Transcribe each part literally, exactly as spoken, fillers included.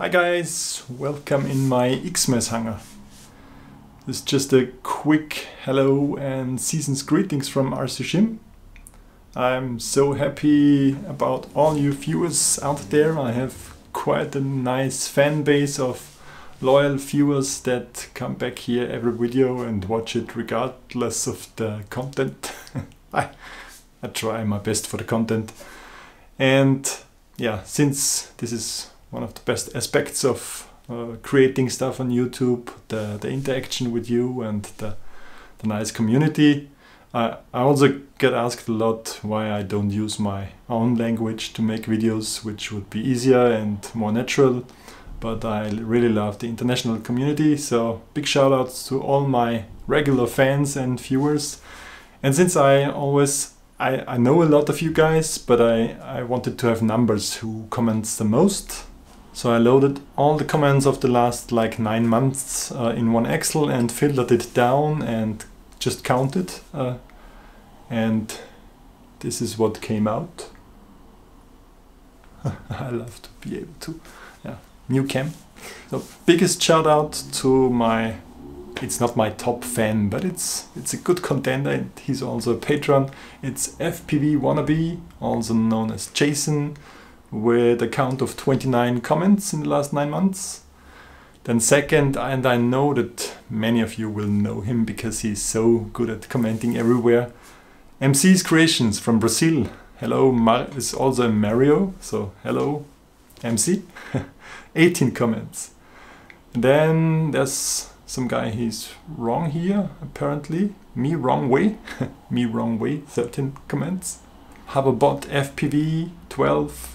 Hi guys, welcome in my X M A S hangar. This is just a quick hello and season's greetings from RCSchim. I'm so happy about all you viewers out there. I have quite a nice fan base of loyal viewers that come back here every video and watch it regardless of the content. I, I try my best for the content. And yeah, since this is one of the best aspects of uh, creating stuff on YouTube, the, the interaction with you and the, the nice community. I, I also get asked a lot why I don't use my own language to make videos, which would be easier and more natural. But I really love the international community, so big shout outs to all my regular fans and viewers. And since I always I, I know a lot of you guys, but I, I wanted to have numbers who comments the most. So I loaded all the comments of the last like nine months uh, in one Excel and filtered it down and just counted. Uh, and this is what came out. I love to be able to, yeah, new cam. So biggest shout out to my, it's not my top fan, but it's it's a good contender and he's also a patron. It's F P V Wannabe, also known as Jason, with a count of twenty-nine comments in the last nine months. Then second, and I know that many of you will know him because he's so good at commenting everywhere, M C's Creations from Brazil. Hello, Mar is also Mario, so hello M C. eighteen comments. Then there's some guy, he's wrong here, apparently. Me wrong way, me wrong way, thirteen comments. Hoverbot F P V, twelve.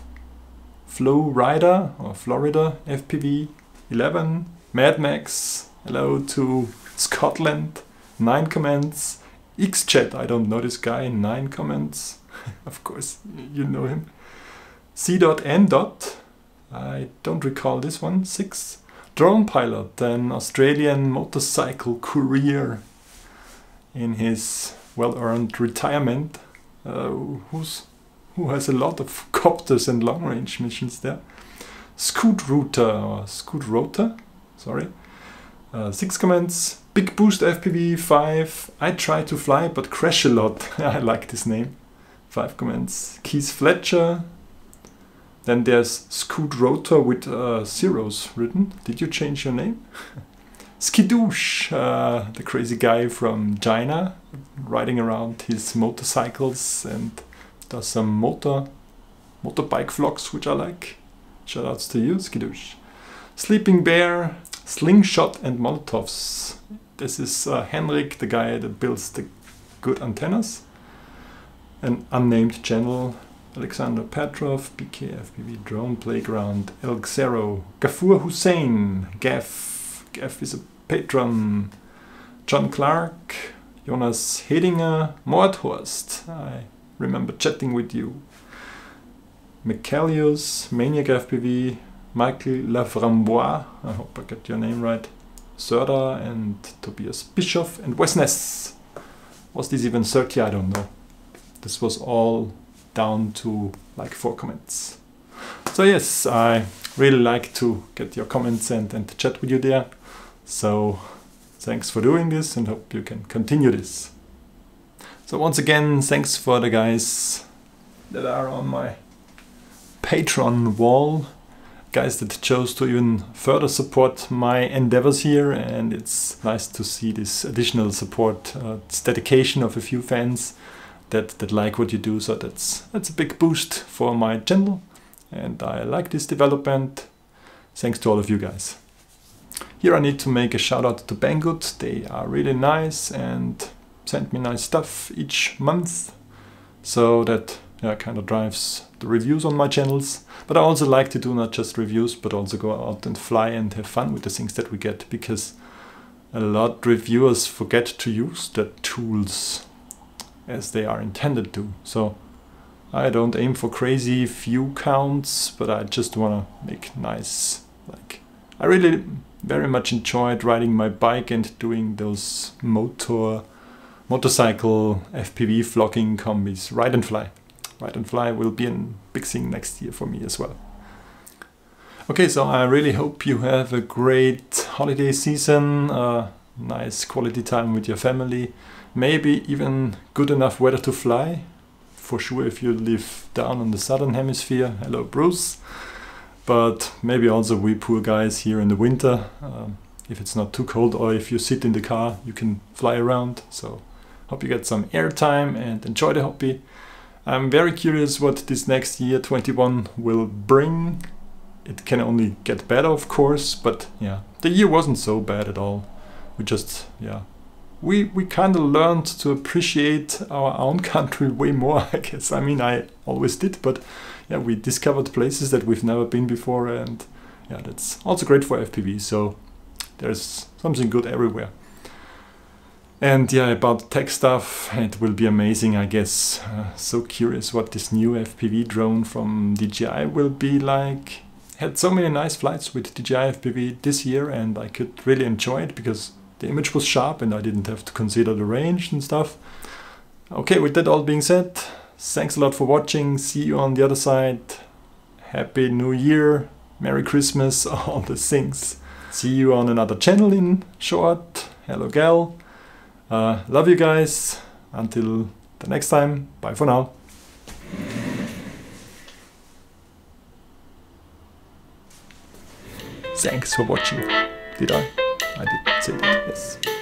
Flo-Rida or Florida F P V, eleven. Mad Max, hello to Scotland, nine comments. Xjet, I don't know this guy, nine comments. Of course, you know him. C. N. I don't recall this one, six. Drone pilot, an Australian motorcycle courier in his well-earned retirement, uh, who's, who has a lot of copters and long-range missions there. Scoot Rotor, or Scoot Rotor, sorry, uh, six comments. Big Boost F P V, five. I try to fly but crash a lot. I like this name. Five comments. Keith Fletcher. Then there's Scoot Rotor with uh, zeros written. Did you change your name? Skidoosh, uh, the crazy guy from China, riding around his motorcycles and does some motor motorbike vlogs, which I like. Shoutouts to you, Skidoosh. Sleeping Bear, Slingshot and Molotovs. This is uh, Henrik, the guy that builds the good antennas. An unnamed channel. Alexander Petrov, B K F B V, Drone Playground, Elk Zero, Gafur Hussein, Gaf, Gaf is a patron, John Clark, Jonas Hedinger, Mordhorst, I remember chatting with you, Michaelius, Maniac F P V, Michael Laframbois, I hope I got your name right, Serdar and Tobias Bischoff and Wesness. Was this even thirty? I don't know. This was all down to like four comments. So yes, I really like to get your comments and, and chat with you there. So thanks for doing this and hope you can continue this. So once again, thanks for the guys that are on my Patreon wall, guys that chose to even further support my endeavors here, and it's nice to see this additional support, uh, this dedication of a few fans That, that like what you do, so that's that's a big boost for my channel and I like this development. Thanks to all of you guys. Here I need to make a shout out to Banggood. They are really nice and send me nice stuff each month, so that yeah, kind of drives the reviews on my channels. But I also like to do not just reviews but also go out and fly and have fun with the things that we get, because a lot of reviewers forget to use the tools as they are intended to. So I don't aim for crazy view counts, but I just wanna make nice, like, I really very much enjoyed riding my bike and doing those motor, motorcycle F P V vlogging combis. Ride and fly. Ride and fly will be a big thing next year for me as well. Okay, so I really hope you have a great holiday season, uh, nice quality time with your family, maybe even good enough weather to fly, for sure if you live down in the southern hemisphere, hello Bruce, but maybe also we poor guys here in the winter, um, if it's not too cold or if you sit in the car you can fly around, so hope you get some air time and enjoy the hobby. I'm very curious what this next year twenty-one will bring. It can only get better, of course, but yeah, the year wasn't so bad at all. We just, yeah, we we kind of learned to appreciate our own country way more, I guess. I mean, I always did, but yeah, we discovered places that we've never been before, and yeah, that's also great for F P V, so there's something good everywhere. And yeah, about tech stuff, it will be amazing, I guess. Uh, so curious what this new F P V drone from D J I will be like. Had so many nice flights with D J I F P V this year and I could really enjoy it because the image was sharp and I didn't have to consider the range and stuff. Okay, with that all being said, thanks a lot for watching, see you on the other side, Happy New Year, Merry Christmas, all the things. See you on another channel in short, hello gal, uh, love you guys, until the next time, bye for now. Thanks for watching. Did I? I did say that, yes.